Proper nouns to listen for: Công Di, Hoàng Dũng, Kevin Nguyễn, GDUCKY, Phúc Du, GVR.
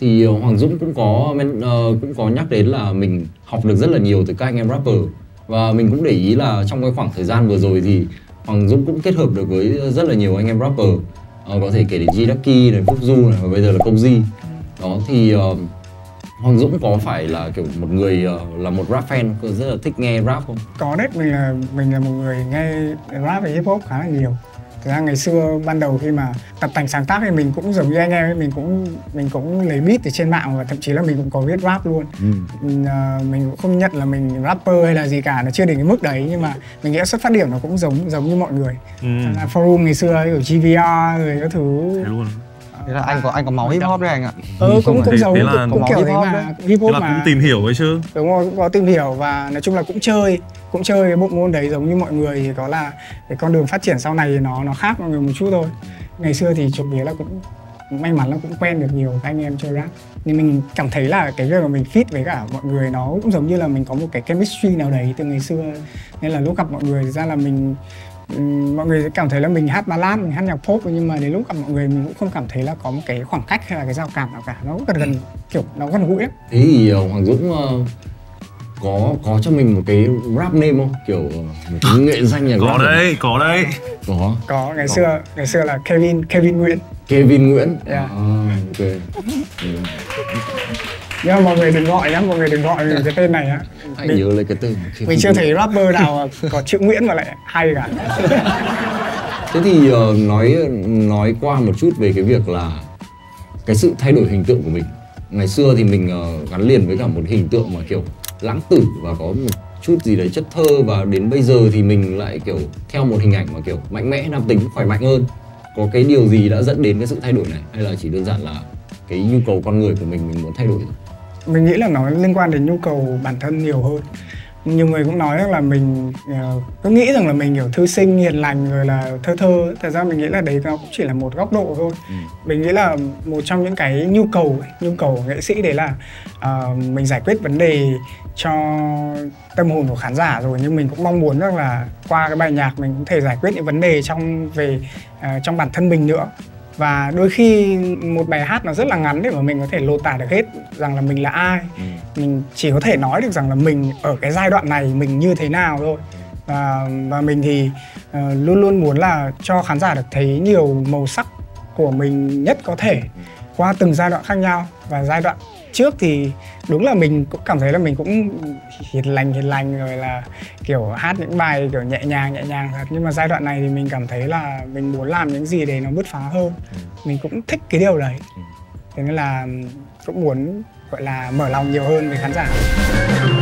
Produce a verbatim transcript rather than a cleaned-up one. thì Hoàng Dũng cũng có uh, cũng có nhắc đến là mình học được rất là nhiều từ các anh em rapper. Và mình cũng để ý là trong cái khoảng thời gian vừa rồi thì Hoàng Dũng cũng kết hợp được với rất là nhiều anh em rapper, uh, có thể kể đến GDUCKY này, Phúc Du này, và bây giờ là Công Di. Đó thì uh, Hoàng Dũng có phải là kiểu một người uh, là một rap fan rất là thích nghe rap không? Có đấy, mình là mình là một người nghe rap và hip hop khá là nhiều. Thực ra ngày xưa ban đầu khi mà tập tành sáng tác thì mình cũng giống như anh em, mình cũng mình cũng lấy beat từ trên mạng và thậm chí là mình cũng có viết rap luôn. Ừ. Mình, uh, mình cũng không nhận là mình rapper hay là gì cả, nó chưa đến cái mức đấy, nhưng mà mình nghĩ xuất phát điểm nó cũng giống giống như mọi người. Ừ. Là forum ngày xưa ở giê vê rờ rồi các thứ. Thế luôn. Thế là anh có anh có máu hip hop đấy anh ạ. Ừ, cũng cũng giống cũng kiểu thế mà hip hop mà cũng tìm hiểu ấy chứ. Đúng rồi, cũng có tìm hiểu và nói chung là cũng chơi, cũng chơi cái bộ môn đấy giống như mọi người, thì có là cái con đường phát triển sau này thì nó nó khác mọi người một chút thôi. Ngày xưa thì chủ yếu là cũng may mắn là cũng quen được nhiều anh em chơi rap, nên mình cảm thấy là cái việc mà mình fit với cả mọi người nó cũng giống như là mình có một cái chemistry nào đấy từ ngày xưa, nên là lúc gặp mọi người ra là mình mọi người sẽ cảm thấy là mình hát ballad, mình hát nhạc pop, nhưng mà đến lúc gặp mọi người mình cũng không cảm thấy là có một cái khoảng cách hay là cái giao cảm nào cả, nó gần gần kiểu nó gần gũi lắm. Thế thì Hoàng Dũng uh, có có cho mình một cái rap name không, kiểu một cái nghệ danh nhỉ? Có đấy, có đấy, có có ngày có. xưa ngày xưa là Kevin Kevin Nguyễn. Kevin Nguyễn. Yeah. À, ok. Nhưng mà mọi người đừng gọi nhá, mọi người đừng gọi cái tên này á. Anh nhớ lấy cái tên. Mình chưa thấy rapper nào có chữ Nguyễn mà lại hay cả. Thế thì uh, nói nói qua một chút về cái việc là cái sự thay đổi hình tượng của mình. Ngày xưa thì mình uh, gắn liền với cả một hình tượng mà kiểu lãng tử và có một chút gì đấy chất thơ, và đến bây giờ thì mình lại kiểu theo một hình ảnh mà kiểu mạnh mẽ, nam tính, khỏe mạnh hơn. Có cái điều gì đã dẫn đến cái sự thay đổi này, hay là chỉ đơn giản là cái nhu cầu con người của mình mình muốn thay đổi rồi? Mình nghĩ là nó liên quan đến nhu cầu bản thân nhiều hơn. Nhiều người cũng nói rằng là mình uh, cứ nghĩ rằng là mình kiểu thư sinh, hiền lành rồi là thơ thơ. Thật ra mình nghĩ là đấy nó cũng chỉ là một góc độ thôi. Ừ. Mình nghĩ là một trong những cái nhu cầu, nhu cầu của nghệ sĩ đấy là uh, mình giải quyết vấn đề cho tâm hồn của khán giả rồi, nhưng mình cũng mong muốn rằng là qua cái bài nhạc mình cũng thể giải quyết những vấn đề trong về uh, trong bản thân mình nữa. Và đôi khi một bài hát nó rất là ngắn để mà mình có thể lột tả được hết rằng là mình là ai. Ừ. Mình chỉ có thể nói được rằng là mình ở cái giai đoạn này mình như thế nào thôi. Và, và mình thì uh, luôn luôn muốn là cho khán giả được thấy nhiều màu sắc của mình nhất có thể qua từng giai đoạn khác nhau. Và giai đoạn trước thì đúng là mình cũng cảm thấy là mình cũng hiền lành hiền lành rồi là kiểu hát những bài kiểu nhẹ nhàng nhẹ nhàng thật, nhưng mà giai đoạn này thì mình cảm thấy là mình muốn làm những gì để nó bứt phá hơn. Ừ. Mình cũng thích cái điều đấy. Ừ. Thế nên là cũng muốn gọi là mở lòng nhiều hơn với khán giả.